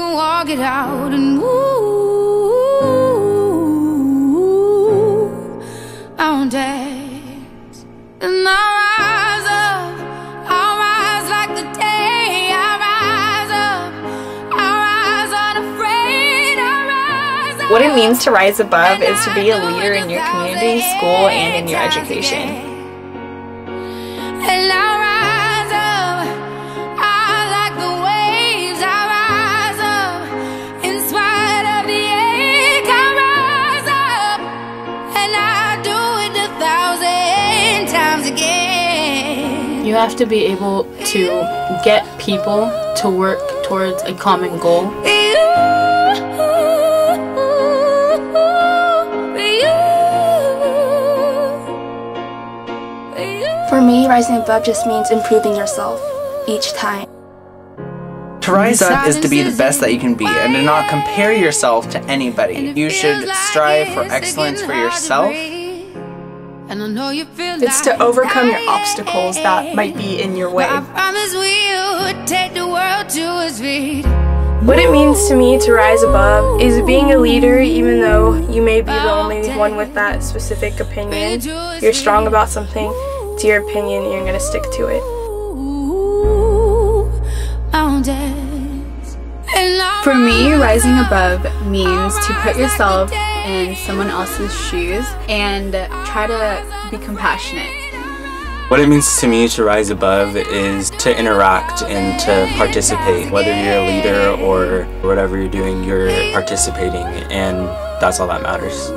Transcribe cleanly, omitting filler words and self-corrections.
can walk it out. And ooh, I won't dance. And I'll rise like the day. I'll rise unafraid. I'll rise. What it means to rise above is to be a leader in your community, school, and in your education. And I'll rise up, I like the waves. I'll rise up, in spite of the ache. I'll rise up, and I'll do it 1,000 times again. You have to be able to get people to work towards a common goal. For me, rising above just means improving yourself each time. To rise up is to be the best that you can be and to not compare yourself to anybody. You should strive for excellence for yourself. It's to overcome your obstacles that might be in your way. What it means to me to rise above is being a leader, even though you may be the only one with that specific opinion. You're strong about something. It's your opinion, you're gonna stick to it. For me, rising above means to put yourself in someone else's shoes and try to be compassionate. What it means to me to rise above is to interact and to participate. Whether you're a leader or whatever you're doing, you're participating, and that's all that matters.